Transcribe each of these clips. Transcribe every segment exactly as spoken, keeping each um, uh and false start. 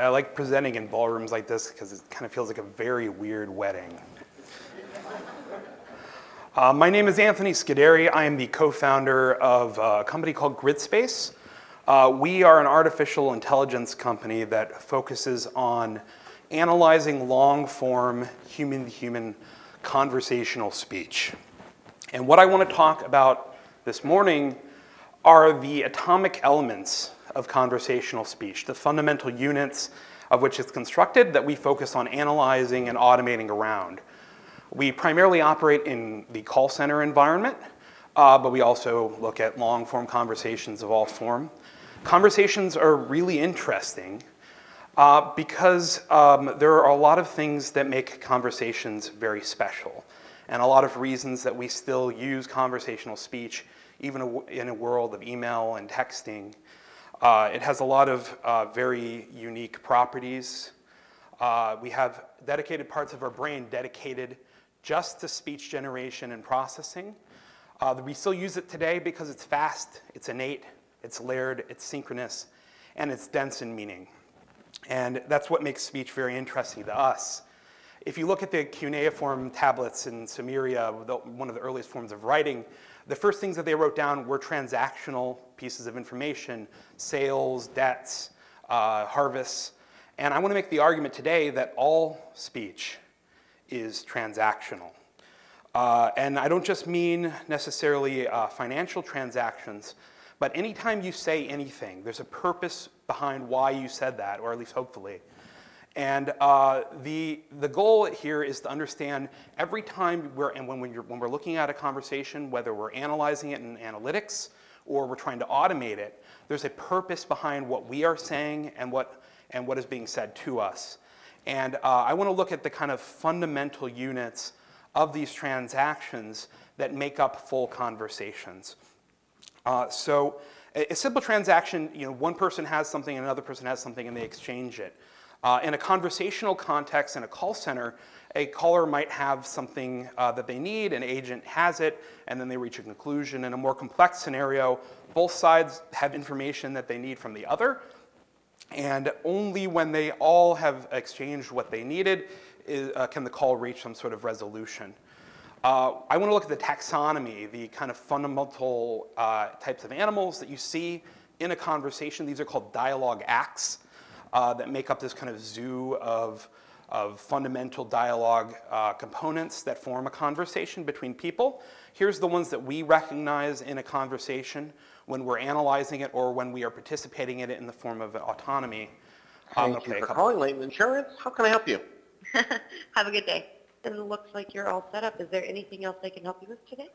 I like presenting in ballrooms like this because it kind of feels like a very weird wedding. Uh, my name is Anthony Scodary. I am the co-founder of a company called GridSpace. Uh, we are an artificial intelligence company that focuses on analyzing long-form human-to-human conversational speech. And what I want to talk about this morning are the atomic elements of conversational speech, the fundamental units of which it's constructed that we focus on analyzing and automating around. We primarily operate in the call center environment, uh, but we also look at long-form conversations of all form. Conversations are really interesting uh, because um, there are a lot of things that make conversations very special, and a lot of reasons that we still use conversational speech even in a world of email and texting. Uh, it has a lot of uh, very unique properties. Uh, we have dedicated parts of our brain dedicated just to speech generation and processing. Uh, we still use it today because it's fast, it's innate, it's layered, it's synchronous, and it's dense in meaning. And that's what makes speech very interesting to us. If you look at the cuneiform tablets in Sumeria, one of the earliest forms of writing, the first things that they wrote down were transactional pieces of information, sales, debts, uh, harvests. And I want to make the argument today that all speech is transactional. Uh, and I don't just mean necessarily uh, financial transactions, but anytime you say anything, there's a purpose behind why you said that, or at least hopefully. And uh, the, the goal here is to understand every time we're, and when, when, you're, when we're looking at a conversation, whether we're analyzing it in analytics or we're trying to automate it, there's a purpose behind what we are saying and what, and what is being said to us. And uh, I want to look at the kind of fundamental units of these transactions that make up full conversations. Uh, so a, a simple transaction, you know, one person has something and another person has something and they exchange it. Uh, in a conversational context, in a call center, a caller might have something uh, that they need, an agent has it, and then they reach a conclusion. In a more complex scenario, both sides have information that they need from the other, and only when they all have exchanged what they needed is, uh, can the call reach some sort of resolution. Uh, I want to look at the taxonomy, the kind of fundamental uh, types of animals that you see in a conversation. These are called dialogue acts. Uh, that make up this kind of zoo of, of fundamental dialogue uh, components that form a conversation between people. Here's the ones that we recognize in a conversation when we're analyzing it or when we are participating in it in the form of autonomy. Um, Thank you for calling Layton Insurance. How can I help you? Have a good day. It looks like you're all set up. Is there anything else I can help you with today?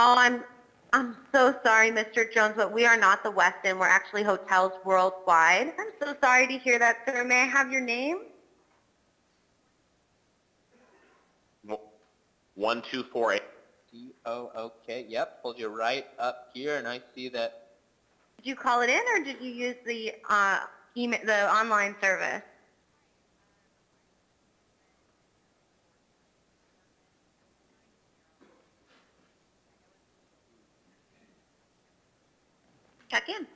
Oh, I'm, I'm so sorry, Mister Jones, but we are not the Westin. We're actually hotels worldwide. I'm so sorry to hear that, sir. May I have your name? one two four eight. Oh, okay. Yep, pulled you right up here, and I see that. Did you call it in, or did you use the uh, email, the online service? Check in.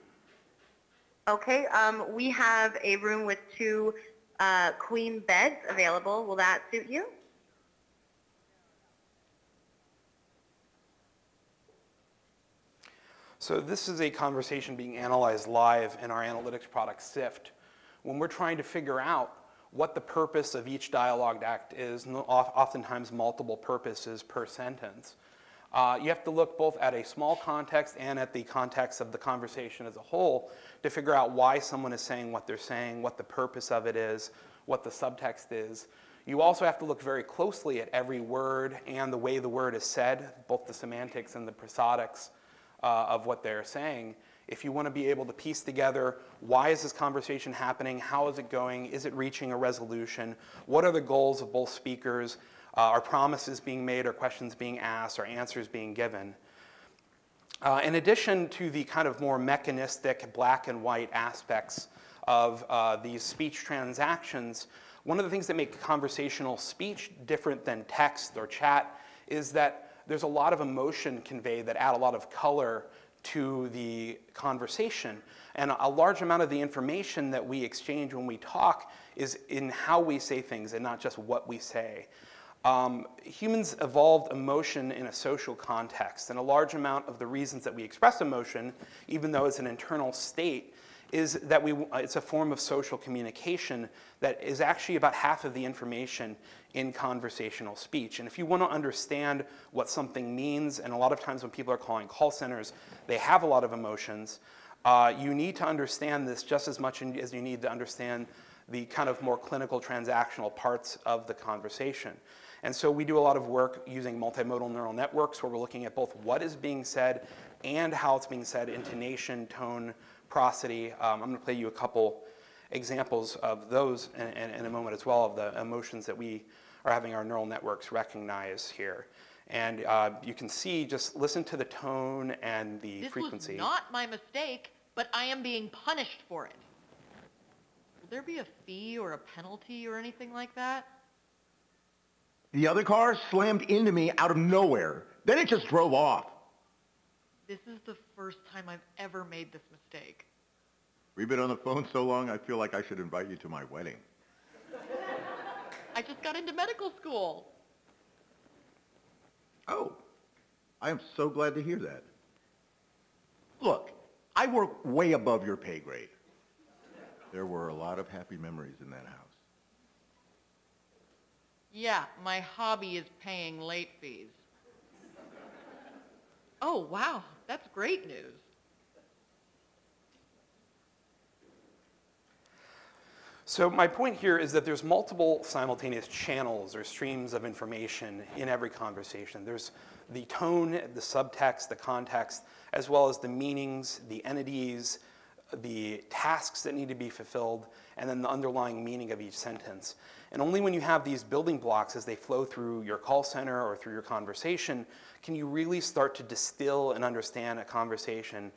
Okay, um, we have a room with two uh, queen beds available. Will that suit you? So this is a conversation being analyzed live in our analytics product, SIFT. When we're trying to figure out what the purpose of each dialogue act is, oftentimes multiple purposes per sentence. Uh, you have to look both at a small context and at the context of the conversation as a whole to figure out why someone is saying what they're saying, what the purpose of it is, what the subtext is. You also have to look very closely at every word and the way the word is said, both the semantics and the prosodics uh, of what they're saying. If you want to be able to piece together, why is this conversation happening? How is it going? Is it reaching a resolution? What are the goals of both speakers? Uh, are promises being made, or questions being asked, or answers being given? Uh, in addition to the kind of more mechanistic black and white aspects of uh, these speech transactions, one of the things that make conversational speech different than text or chat is that there's a lot of emotion conveyed that add a lot of color to the conversation. And a large amount of the information that we exchange when we talk is in how we say things and not just what we say. Um, humans evolved emotion in a social context, and a large amount of the reasons that we express emotion, even though it's an internal state, is that we, it's a form of social communication that is actually about half of the information in conversational speech. And if you want to understand what something means, and a lot of times when people are calling call centers, they have a lot of emotions, uh, you need to understand this just as much as you need to understand the kind of more clinical transactional parts of the conversation. And so we do a lot of work using multimodal neural networks where we're looking at both what is being said and how it's being said, intonation, tone, prosody. Um, I'm going to play you a couple examples of those in, in, in a moment as well, of the emotions that we are having our neural networks recognize here. And uh, you can see, just listen to the tone and the frequency. This was not my mistake, but I am being punished for it. Will there be a fee or a penalty or anything like that? The other car slammed into me out of nowhere. Then it just drove off. This is the first time I've ever made this mistake. We've been on the phone so long, I feel like I should invite you to my wedding. I just got into medical school. Oh, I am so glad to hear that. Look, I work way above your pay grade. There were a lot of happy memories in that house. Yeah, my hobby is paying late fees. Oh, wow, that's great news. So my point here is that there's multiple simultaneous channels or streams of information in every conversation. There's the tone, the subtext, the context, as well as the meanings, the entities, the tasks that need to be fulfilled, and then the underlying meaning of each sentence. And only when you have these building blocks as they flow through your call center or through your conversation can you really start to distill and understand a conversation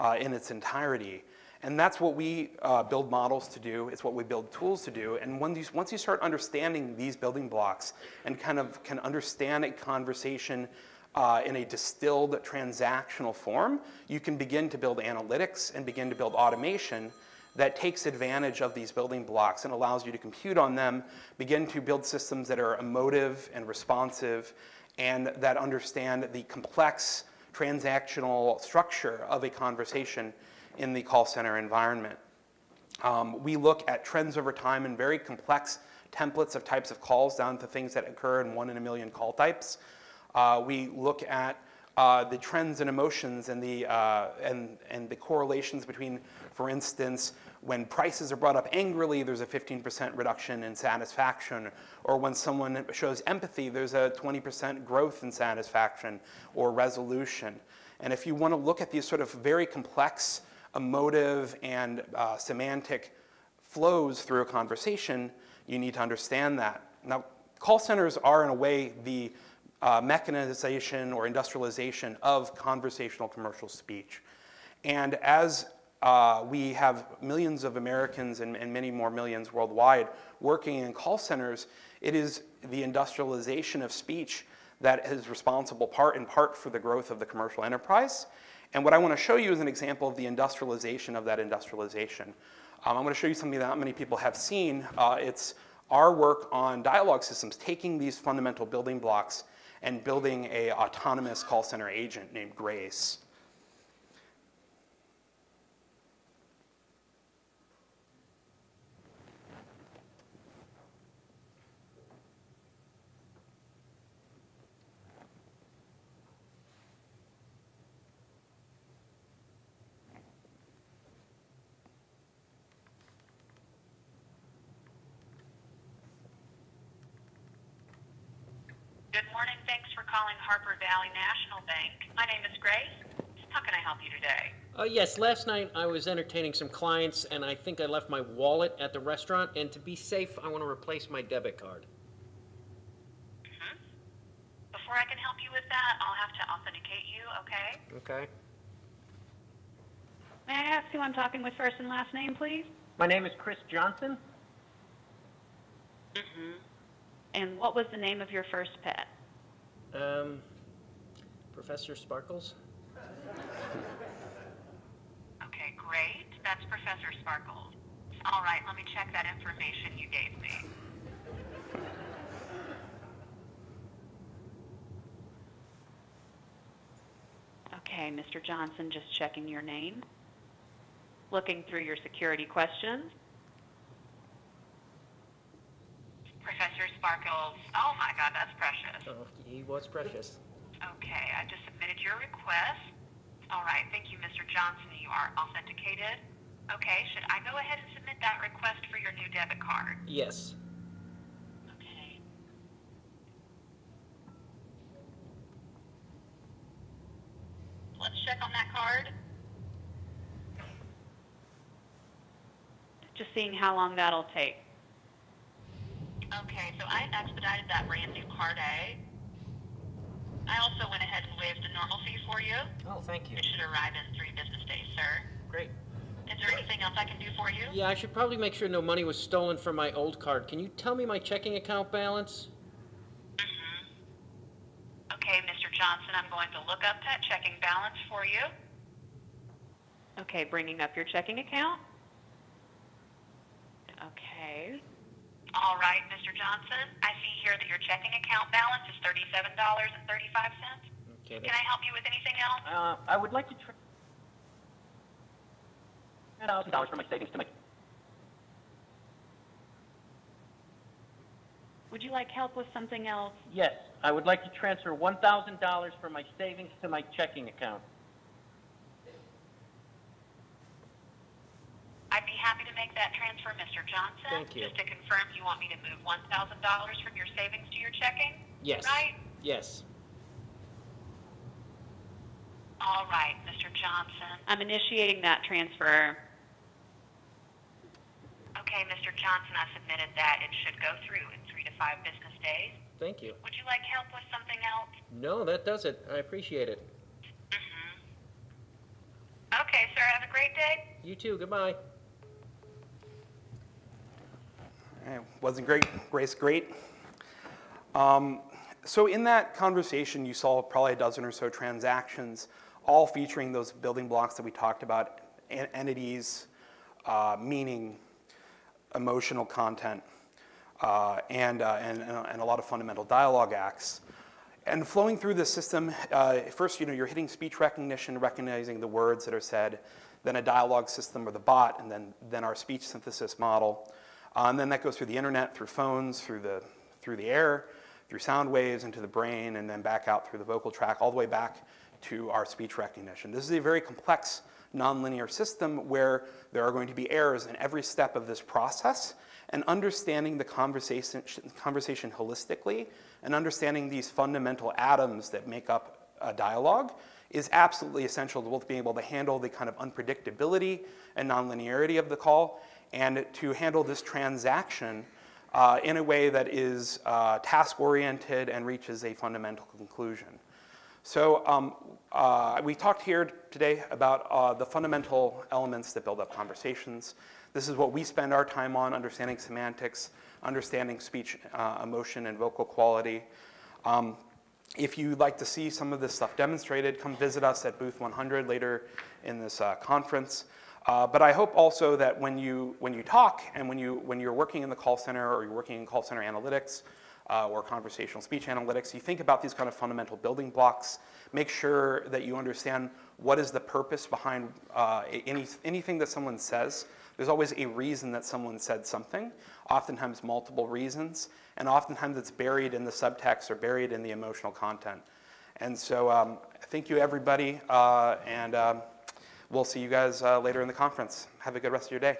uh, in its entirety. And that's what we uh, build models to do. It's what we build tools to do. And when these, once you start understanding these building blocks and kind of can understand a conversation Uh, in a distilled transactional form, you can begin to build analytics and begin to build automation that takes advantage of these building blocks and allows you to compute on them, begin to build systems that are emotive and responsive and that understand the complex transactional structure of a conversation in the call center environment. Um, we look at trends over time in very complex templates of types of calls down to things that occur in one in a million call types. Uh, we look at uh, the trends and emotions and the, uh, and, and the correlations between, for instance, when prices are brought up angrily, there's a fifteen percent reduction in satisfaction. Or when someone shows empathy, there's a twenty percent growth in satisfaction or resolution. And if you want to look at these sort of very complex emotive and uh, semantic flows through a conversation, you need to understand that. Now, call centers are, in a way, the Uh, mechanization or industrialization of conversational commercial speech. And as uh, we have millions of Americans and, and many more millions worldwide working in call centers, it is the industrialization of speech that is responsible part in part for the growth of the commercial enterprise. And what I want to show you is an example of the industrialization of that industrialization. Um, I'm going to show you something that not many people have seen. Uh, it's our work on dialogue systems, taking these fundamental building blocks and building an autonomous call center agent named Grace. Good morning. Thanks for calling Harper Valley National Bank. My name is Grace. How can I help you today? Oh, yes. Last night I was entertaining some clients, and I think I left my wallet at the restaurant. And to be safe, I want to replace my debit card. Mm-hmm. Before I can help you with that, I'll have to authenticate you, okay? Okay. May I ask who I'm talking with first and last name, please? My name is Chris Johnson. Mm-hmm. And what was the name of your first pet? Um, Professor Sparkles? Okay, great. That's Professor Sparkles. All right, let me check that information you gave me. Okay, Mister Johnson, just checking your name. Looking through your security questions. Professor Sparkles, oh my God, that's precious. Oh, he was precious. Okay, I just submitted your request. All right, thank you, Mister Johnson, you are authenticated. Okay, should I go ahead and submit that request for your new debit card? Yes. Okay. Let's check on that card. Just seeing how long that'll take. Okay, so I expedited that brand new card A. I also went ahead and waived the normal fee for you. Oh, thank you. It should arrive in three business days, sir. Great. Is there anything else I can do for you? Yeah, I should probably make sure no money was stolen from my old card. Can you tell me my checking account balance? Mm-hmm. Okay, Mister Johnson, I'm going to look up that checking balance for you. Okay, bringing up your checking account. Okay. All right, Mister Johnson, I see here that your checking account balance is thirty-seven dollars and thirty-five cents. Okay. Can I help you with anything else? Uh, I would like to try one thousand dollars from my savings to my... Would you like help with something else? Yes, I would like to transfer one thousand dollars from my savings to my checking account. I'd be happy to make that transfer, Mister Johnson. Thank you. Just to confirm, you want me to move one thousand dollars from your savings to your checking? Yes. Right? Yes. All right, Mister Johnson. I'm initiating that transfer. Okay, Mister Johnson, I submitted that. It should go through in three to five business days. Thank you. Would you like help with something else? No, that does it. I appreciate it. Mm-hmm. Okay, sir, have a great day. You too. Goodbye. It wasn't great, Grace, great. Um, so in that conversation, you saw probably a dozen or so transactions, all featuring those building blocks that we talked about, en entities, uh, meaning, emotional content, uh, and, uh, and, and a lot of fundamental dialogue acts. And flowing through the system, uh, first, you know, you're hitting speech recognition, recognizing the words that are said, then a dialogue system or the bot, and then, then our speech synthesis model. Uh, and then that goes through the internet, through phones, through the, through the air, through sound waves, into the brain, and then back out through the vocal tract, all the way back to our speech recognition. This is a very complex nonlinear system where there are going to be errors in every step of this process, and understanding the conversation, conversation holistically and understanding these fundamental atoms that make up a dialogue is absolutely essential to both being able to handle the kind of unpredictability and nonlinearity of the call, and to handle this transaction uh, in a way that is uh, task-oriented and reaches a fundamental conclusion. So um, uh, we talked here today about uh, the fundamental elements that build up conversations. This is what we spend our time on, understanding semantics, understanding speech, uh, emotion, and vocal quality. Um, if you'd like to see some of this stuff demonstrated, come visit us at booth one hundred later in this uh, conference. Uh, but I hope also that when you, when you talk and when, you, when you're working in the call center, or you're working in call center analytics uh, or conversational speech analytics, you think about these kind of fundamental building blocks. Make sure that you understand what is the purpose behind uh, any, anything that someone says. There's always a reason that someone said something, oftentimes multiple reasons, and oftentimes it's buried in the subtext or buried in the emotional content. And so um, thank you, everybody, uh, and um, we'll see you guys uh, later in the conference. Have a good rest of your day.